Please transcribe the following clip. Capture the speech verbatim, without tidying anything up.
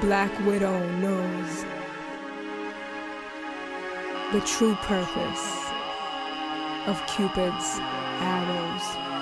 Black Widow knows the true purpose of Cupid's arrows.